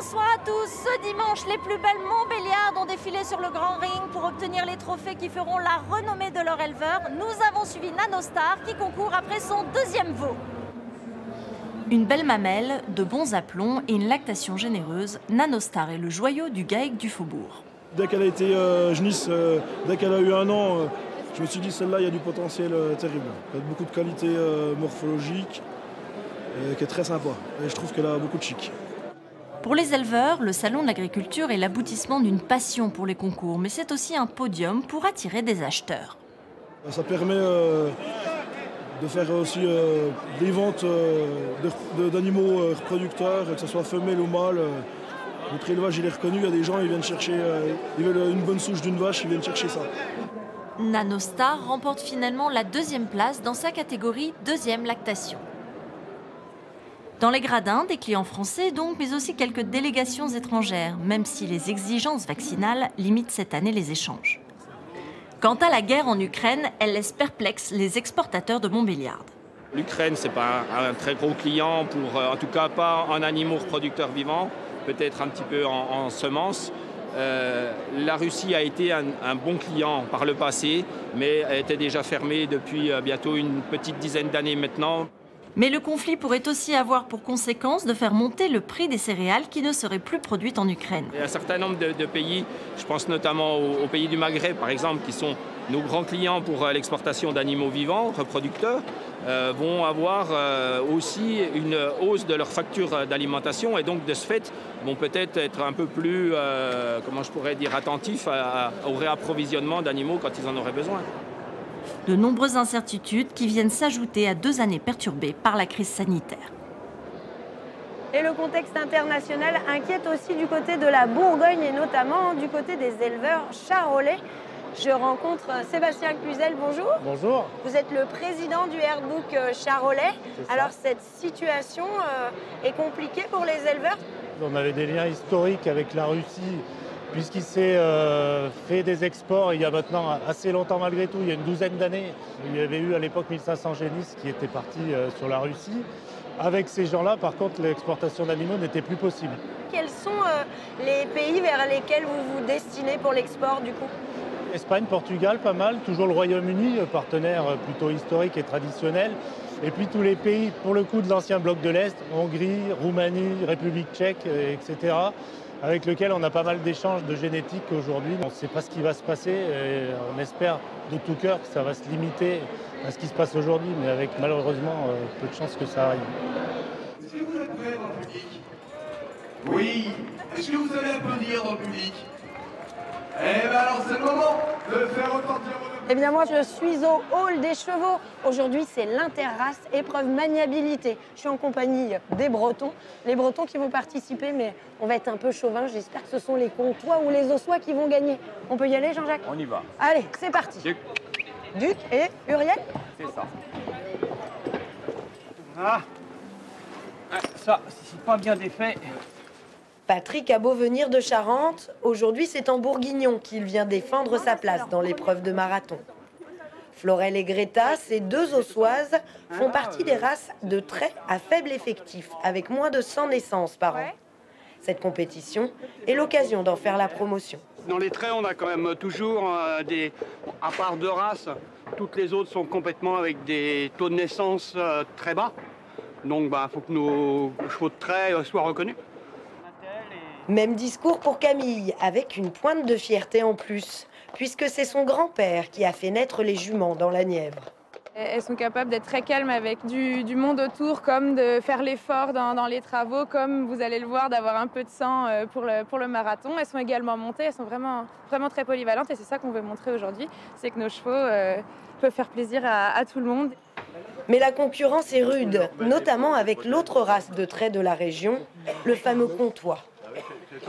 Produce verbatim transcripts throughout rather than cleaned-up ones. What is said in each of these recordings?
Bonsoir à tous. Ce dimanche, les plus belles Montbéliardes ont défilé sur le Grand Ring pour obtenir les trophées qui feront la renommée de leur éleveur. Nous avons suivi Nanostar qui concourt après son deuxième veau. Une belle mamelle, de bons aplombs et une lactation généreuse, Nanostar est le joyau du Gaec du Faubourg. Dès qu'elle a été euh, jeunisse, euh, dès qu'elle a eu un an, euh, je me suis dit celle-là, il y a du potentiel euh, terrible. Elle a beaucoup de qualités euh, morphologiques, euh, qui est très sympa. Et je trouve qu'elle a beaucoup de chic. Pour les éleveurs, le salon de l'agriculture est l'aboutissement d'une passion pour les concours, mais c'est aussi un podium pour attirer des acheteurs. Ça permet euh, de faire aussi euh, des ventes euh, d'animaux euh, reproducteurs, que ce soit femelle ou mâle. Euh, Notre élevage, il est reconnu, il y a des gens, ils viennent chercher, euh, ils veulent une bonne souche d'une vache, ils viennent chercher ça. Nanostar remporte finalement la deuxième place dans sa catégorie deuxième lactation. Dans les gradins, des clients français donc, mais aussi quelques délégations étrangères, même si les exigences vaccinales limitent cette année les échanges. Quant à la guerre en Ukraine, elle laisse perplexes les exportateurs de Montbéliarde. L'Ukraine, ce n'est pas un, un très gros client, pour, en tout cas pas en animaux reproducteurs vivants, peut-être un petit peu en, en semences. Euh, la Russie a été un, un bon client par le passé, mais elle était déjà fermée depuis bientôt une petite dizaine d'années maintenant. Mais le conflit pourrait aussi avoir pour conséquence de faire monter le prix des céréales qui ne seraient plus produites en Ukraine. Il y a un certain nombre de, de pays, je pense notamment aux, aux pays du Maghreb par exemple, qui sont nos grands clients pour l'exportation d'animaux vivants, reproducteurs, euh, vont avoir euh, aussi une hausse de leurs factures d'alimentation et donc de ce fait vont peut-être être un peu plus, euh, comment je pourrais dire, attentifs à, à, au réapprovisionnement d'animaux quand ils en auraient besoin. De nombreuses incertitudes qui viennent s'ajouter à deux années perturbées par la crise sanitaire. Et le contexte international inquiète aussi du côté de la Bourgogne et notamment du côté des éleveurs charolais. Je rencontre Sébastien Cluzel, bonjour. Bonjour. Vous êtes le président du Herd Book Charolais. Alors cette situation est compliquée pour les éleveurs? On avait des liens historiques avec la Russie, puisqu'il s'est euh, fait des exports il y a maintenant assez longtemps malgré tout, il y a une douzaine d'années. Il y avait eu à l'époque mille cinq cents génisses qui étaient partis euh, sur la Russie. Avec ces gens-là, par contre, l'exportation d'animaux n'était plus possible. Quels sont euh, les pays vers lesquels vous vous destinez pour l'export du coup? Espagne, Portugal, pas mal, toujours le Royaume-Uni, partenaire plutôt historique et traditionnel. Et puis tous les pays, pour le coup, de l'ancien bloc de l'Est, Hongrie, Roumanie, République tchèque, et cetera, avec lequel on a pas mal d'échanges de génétique aujourd'hui. On ne sait pas ce qui va se passer et on espère de tout cœur que ça va se limiter à ce qui se passe aujourd'hui, mais avec malheureusement peu de chances que ça arrive. Est-ce que vous êtes prêts dans le public? Oui. Est-ce que vous allez applaudir dans le public? Eh bien alors c'est le moment de faire retentir vos... Eh bien moi je suis au hall des chevaux. Aujourd'hui c'est l'interrace épreuve maniabilité. Je suis en compagnie des Bretons, les Bretons qui vont participer, mais on va être un peu chauvin. J'espère que ce sont les Comtois ou les Auxois qui vont gagner. On peut y aller Jean-Jacques? On y va. Allez, c'est parti. Duc. Duc et Uriel? C'est ça. Ah, ça, c'est pas bien défait. Patrick a beau venir de Charente, aujourd'hui c'est en Bourguignon qu'il vient défendre sa place dans l'épreuve de marathon. Florelle et Greta, ces deux Auxoises, font partie des races de trait à faible effectif, avec moins de cent naissances par an. Cette compétition est l'occasion d'en faire la promotion. Dans les traits, on a quand même toujours des... à part deux races, toutes les autres sont complètement avec des taux de naissance très bas. Donc il bah, faut que nos chevaux de trait soient reconnus. Même discours pour Camille, avec une pointe de fierté en plus, puisque c'est son grand-père qui a fait naître les juments dans la Nièvre. Elles sont capables d'être très calmes avec du, du monde autour, comme de faire l'effort dans, dans les travaux, comme vous allez le voir, d'avoir un peu de sang pour le, pour le marathon. Elles sont également montées, elles sont vraiment, vraiment très polyvalentes et c'est ça qu'on veut montrer aujourd'hui, c'est que nos chevaux euh, peuvent faire plaisir à, à tout le monde. Mais la concurrence est rude, notamment avec l'autre race de trait de la région, le fameux Comtois.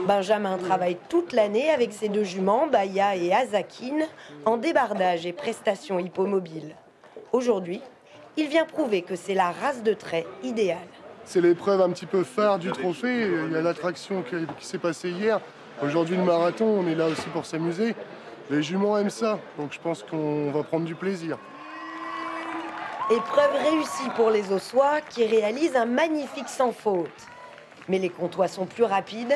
Benjamin travaille toute l'année avec ses deux juments, Bahia et Azakine, en débardage et prestations hippomobiles. Aujourd'hui, il vient prouver que c'est la race de trait idéale. C'est l'épreuve un petit peu phare du trophée. Il y a l'attraction qui, qui s'est passée hier. Aujourd'hui, le marathon, on est là aussi pour s'amuser. Les juments aiment ça, donc je pense qu'on va prendre du plaisir. Épreuve réussie pour les Auxois qui réalisent un magnifique sans faute. Mais les Comtois sont plus rapides.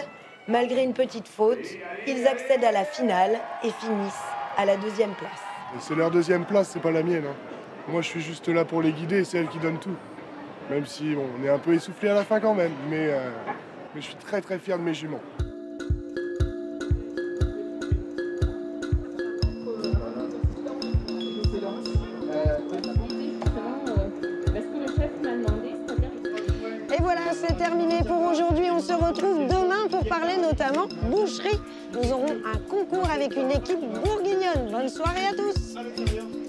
Malgré une petite faute, ils accèdent à la finale et finissent à la deuxième place. C'est leur deuxième place, c'est pas la mienne. Hein. Moi, je suis juste là pour les guider, c'est elles qui donnent tout. Même si bon, on est un peu essoufflé à la fin quand même, mais, euh, mais je suis très très fier de mes juments. Terminé pour aujourd'hui. On se retrouve demain pour parler notamment boucherie. Nous aurons un concours avec une équipe bourguignonne. Bonne soirée à tous.